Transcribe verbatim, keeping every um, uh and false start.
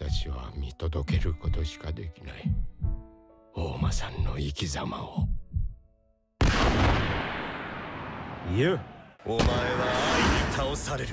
私は見届けることしかできない。大間さんの生き様を。いや、お前は愛に倒される。